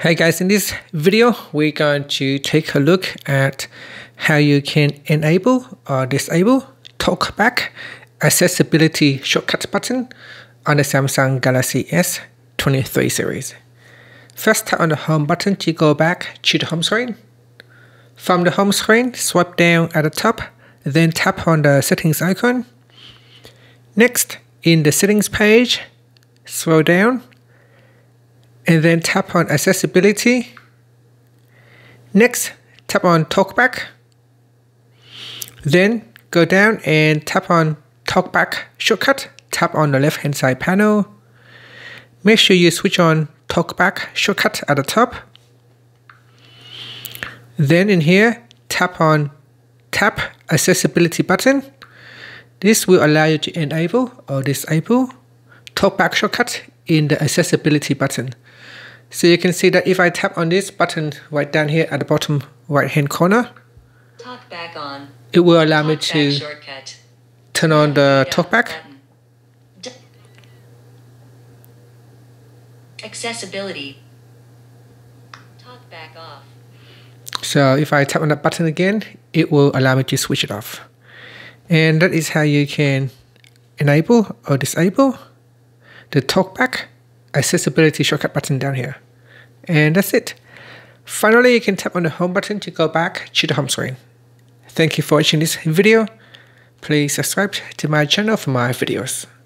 Hey guys, in this video, we're going to take a look at how you can enable or disable TalkBack accessibility shortcut button on the Samsung Galaxy S23 series. First, tap on the home button to go back to the home screen. From the home screen, swipe down at the top, then tap on the settings icon. Next, in the settings page, scroll down, and then tap on accessibility. Next, tap on TalkBack. Then go down and tap on TalkBack shortcut. Tap on the left hand side panel. Make sure you switch on TalkBack shortcut at the top. Then in here, tap on Tap Accessibility button. This will allow you to enable or disable TalkBack shortcut in the accessibility button. So you can see that if I tap on this button right down here at the bottom right hand corner, TalkBack on, it will allow me to shortcut. Turn on the TalkBack. Accessibility. TalkBack off. So if I tap on that button again, it will allow me to switch it off. And that is how you can enable or disable the TalkBack accessibility shortcut button down here. And that's it. Finally, you can tap on the home button to go back to the home screen. Thank you for watching this video. Please subscribe to my channel for my videos.